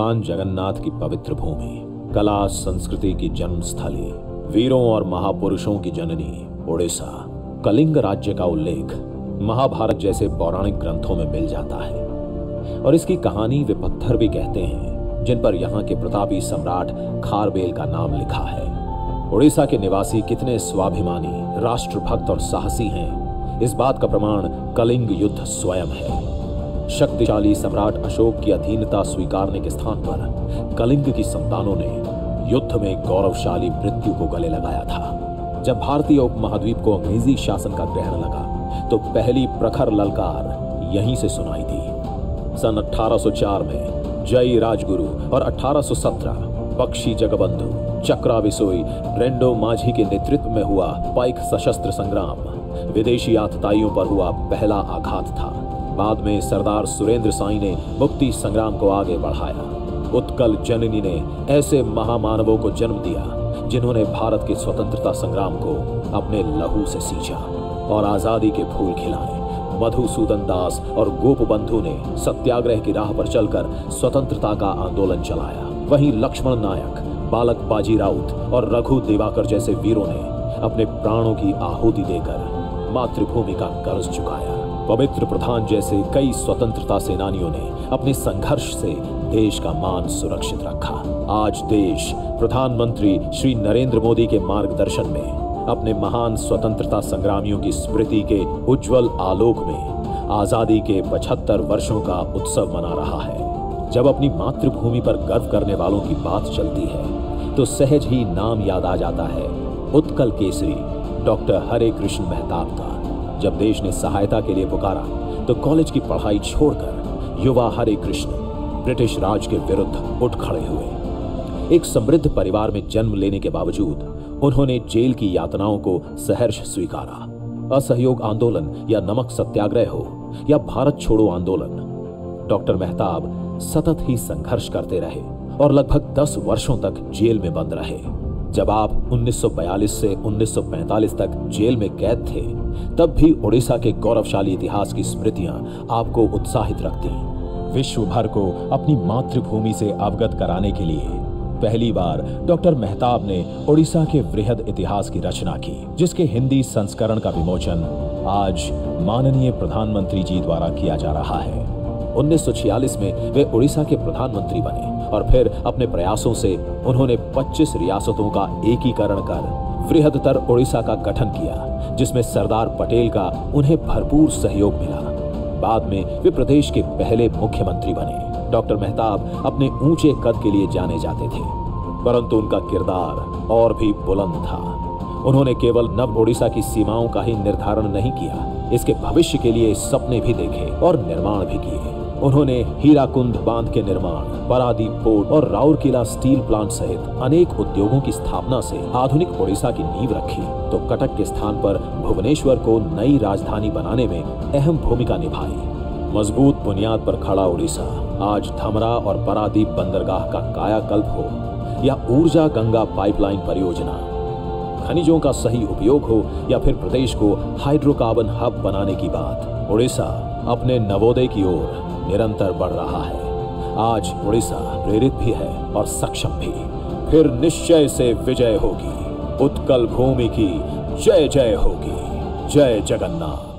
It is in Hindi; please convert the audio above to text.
जगन्नाथ की पवित्र भूमि, कला संस्कृति की जन्मस्थली, वीरों और महापुरुषों की जननी ओडिशा, कलिंग राज्य का उल्लेख महाभारत जैसे पौराणिक ग्रंथों में मिल जाता है और इसकी कहानी वे पत्थर भी कहते हैं जिन पर यहाँ के प्रतापी सम्राट खारबेल का नाम लिखा है। ओडिशा के निवासी कितने स्वाभिमानी, राष्ट्रभक्त और साहसी हैं, इस बात का प्रमाण कलिंग युद्ध स्वयं है। शक्तिशाली सम्राट अशोक की अधीनता स्वीकारने के स्थान पर कलिंग की संतानों ने युद्ध में गौरवशाली मृत्यु को गले लगाया था। जब भारतीय उपमहाद्वीप को अंग्रेजी शासन का ग्रहण लगा तो पहली प्रखर ललकार यहीं से सुनाई दी। सन 1804 में जय राजगुरु और 1817 पक्षी जगबंधु, चक्रा विशोई, रेंडो माझी के नेतृत्व में हुआ पाइक सशस्त्र संग्राम विदेशी आतताइयों पर हुआ पहला आघात था। बाद में सरदार सुरेंद्र साई ने मुक्ति संग्राम को आगे बढ़ाया। उत्कल जननी ने ऐसे महामानवों को जन्म दिया जिन्होंने भारत के स्वतंत्रता संग्राम को अपने लहू से सींचा और आजादी के फूल खिलाए। मधुसूदन दास और गोपबंधु ने सत्याग्रह की राह पर चलकर स्वतंत्रता का आंदोलन चलाया। वहीं लक्ष्मण नायक, बालक बाजी राउत और रघु दिवाकर जैसे वीरों ने अपने प्राणों की आहुति देकर मातृभूमि का कर्ज चुकाया। पवित्र प्रधान जैसे कई स्वतंत्रता सेनानियों ने अपने संघर्ष से देश का मान सुरक्षित रखा। आज देश प्रधानमंत्री श्री नरेंद्र मोदी के मार्गदर्शन में अपने महान स्वतंत्रता संग्रामियों की स्मृति के उज्जवल आलोक में आजादी के 75 वर्षों का उत्सव मना रहा है। जब अपनी मातृभूमि पर गर्व करने वालों की बात चलती है तो सहज ही नाम याद आ जाता है उत्कल केसरी डॉक्टर हरे कृष्ण मेहताब का। जब देश ने सहायता के लिए पुकारा तो कॉलेज की पढ़ाई छोड़कर युवा हरे कृष्ण ब्रिटिश राज के विरुद्ध उठ खड़े हुए। एक समृद्ध परिवार में जन्म लेने के बावजूद उन्होंने जेल की यातनाओं को सहर्ष स्वीकारा। असहयोग आंदोलन या नमक सत्याग्रह हो या भारत छोड़ो आंदोलन, डॉक्टर मेहताब सतत ही संघर्ष करते रहे और लगभग 10 वर्षों तक जेल में बंद रहे। जब आप 1942 से 1945 तक जेल में कैद थे तब भी ओडिशा के गौरवशाली इतिहास की स्मृतियां आपको उत्साहित रखती। विश्व भर को अपनी मातृभूमि से अवगत कराने के लिए पहली बार डॉक्टर मेहताब ने ओडिशा के वृहद इतिहास की रचना की, जिसके हिंदी संस्करण का विमोचन आज माननीय प्रधानमंत्री जी द्वारा किया जा रहा है। 1946 में वे ओडिशा के प्रधानमंत्री बने और फिर अपने प्रयासों से उन्होंने 25 रियासतों का एकीकरण कर वृहदतर ओडिशा का गठन किया, जिसमें सरदार पटेल का उन्हें भरपूर सहयोग मिला। बाद में वे प्रदेश के पहले मुख्यमंत्री बने। डॉक्टर मेहताब अपने ऊंचे कद के लिए जाने जाते थे, परंतु उनका किरदार और भी बुलंद था। उन्होंने केवल नव ओडिशा की सीमाओं का ही निर्धारण नहीं किया, इसके भविष्य के लिए सपने भी देखे और निर्माण भी किए। उन्होंने हीराकुंड बांध के निर्माण, पारादीप पोर्ट और राउरकेला स्टील प्लांट सहित अनेक उद्योगों की स्थापना से आधुनिक ओडिशा की नींव रखी तो कटक के स्थान पर भुवनेश्वर को नई राजधानी बनाने में अहम भूमिका निभाई। मजबूत बुनियाद पर खड़ा ओडिशा आज धमरा और पारादीप बंदरगाह का कायाकल्प हो या ऊर्जा गंगा पाइपलाइन परियोजना, खनिजों का सही उपयोग हो या फिर प्रदेश को हाइड्रोकार्बन हब बनाने की बात, ओडिशा अपने नवोदय की ओर निरंतर बढ़ रहा है। आज ओडिशा प्रेरित भी है और सक्षम भी। फिर निश्चय से विजय होगी, उत्कल भूमि की जय जय होगी। जय जगन्नाथ।